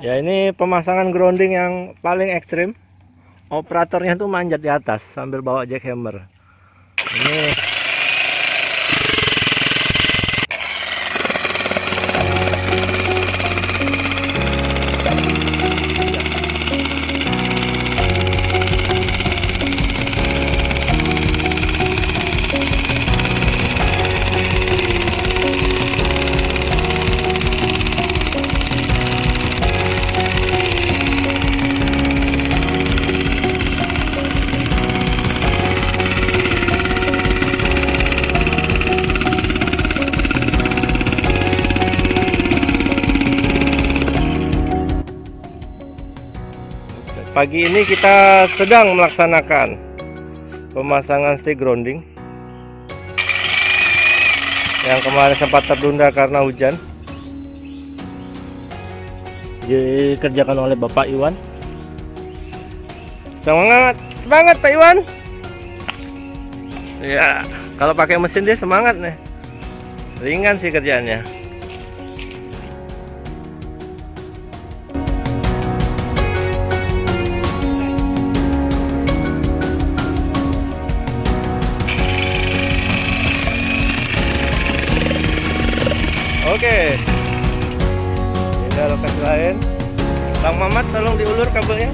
Ya, ini pemasangan grounding yang paling ekstrim. Operatornya tuh manjat di atas sambil bawa jackhammer. Ini pagi ini kita sedang melaksanakan pemasangan stick grounding yang kemarin sempat tertunda karena hujan, dikerjakan oleh Bapak Iwan. Semangat, semangat Pak Iwan. Ya, kalau pakai mesin dia semangat nih. Ringan sih kerjaannya. Oke, ini lokasi lain. Bang Mamat, tolong diulur kabelnya.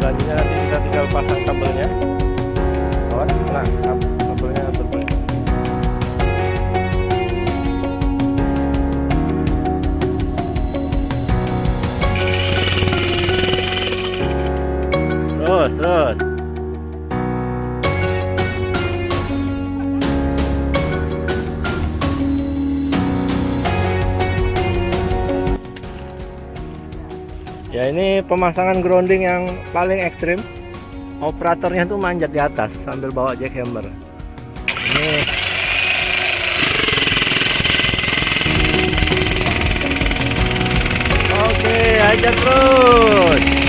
Selanjutnya nanti kita tinggal pasang kabelnya. Awas, nah kabelnya berbalik. Terus. Ya, ini pemasangan grounding yang paling ekstrim. Operatornya tuh manjat di atas sambil bawa jackhammer. Ini oke, hajar terus.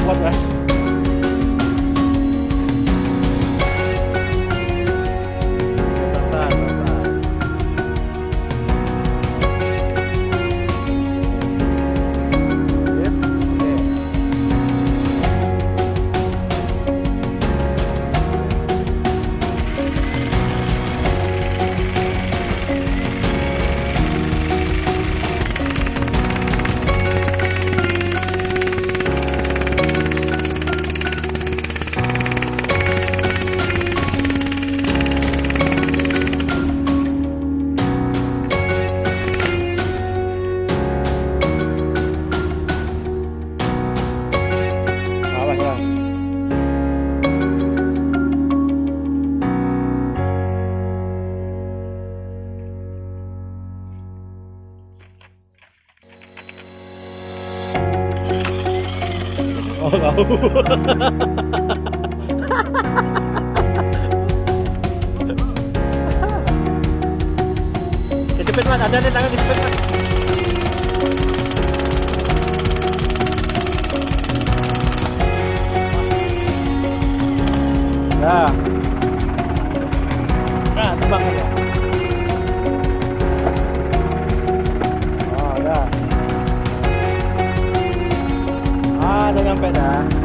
Tahan. Cepet mat, ada tangan cepet mat. Nah, tebang aja. Oh, dah. Ah, dah sampai dah.